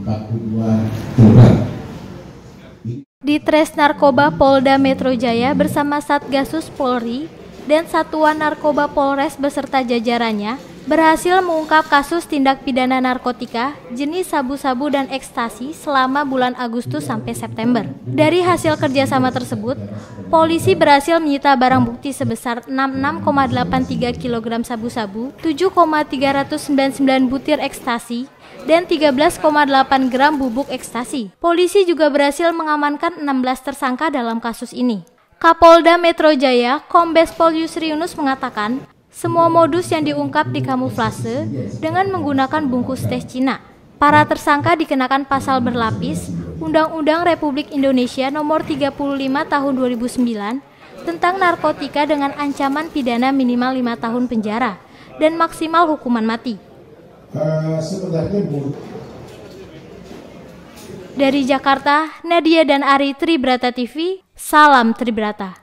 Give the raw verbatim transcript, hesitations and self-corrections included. empat puluh dua. Ditresnarkoba Polda Metro Jaya bersama Satgassus Polri dan Satuan Narkoba Polres beserta jajarannya berhasil mengungkap kasus tindak pidana narkotika jenis sabu-sabu dan ekstasi selama bulan Agustus sampai September. Dari hasil kerjasama tersebut, polisi berhasil menyita barang bukti sebesar enam puluh enam koma delapan tiga kilogram sabu-sabu, tujuh koma tiga sembilan sembilan butir ekstasi, dan tiga belas koma delapan gram bubuk ekstasi. Polisi juga berhasil mengamankan enam belas tersangka dalam kasus ini. Kapolda Metro Jaya, Kombes Pol Yusri Yunus mengatakan, semua modus yang diungkap dikamuflase dengan menggunakan bungkus teh Cina. Para tersangka dikenakan pasal berlapis Undang-Undang Republik Indonesia nomor tiga puluh lima tahun dua ribu sembilan tentang narkotika dengan ancaman pidana minimal lima tahun penjara dan maksimal hukuman mati. Dari Jakarta, Nadia dan Ari Tri Wigati T V, salam Tribrata.